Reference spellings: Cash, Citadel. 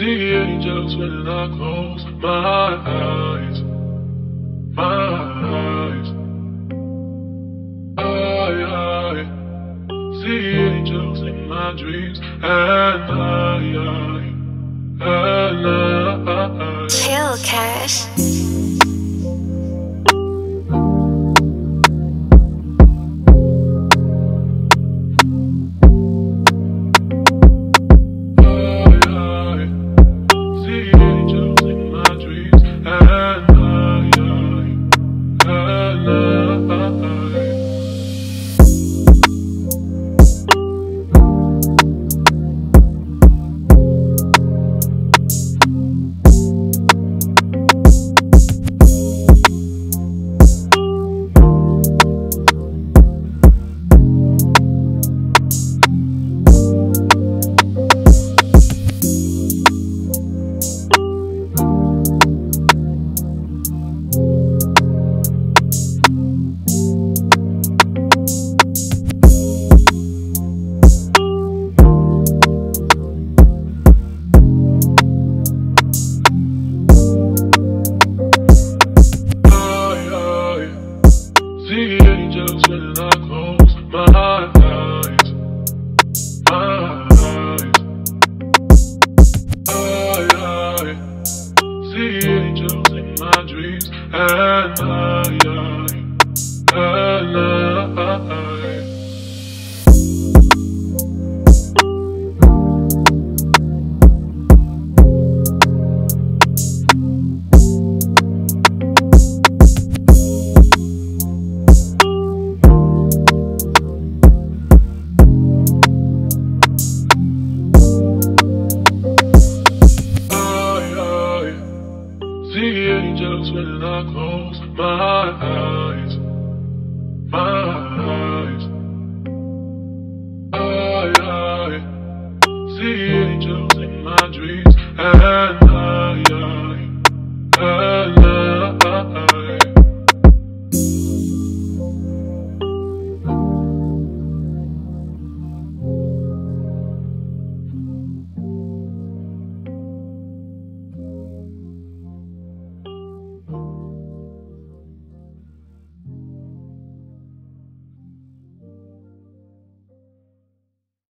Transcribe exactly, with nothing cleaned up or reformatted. see angels when I close my eyes, my eyes. I, I see angels in my dreams, and I, I, and I. Chill, Cash.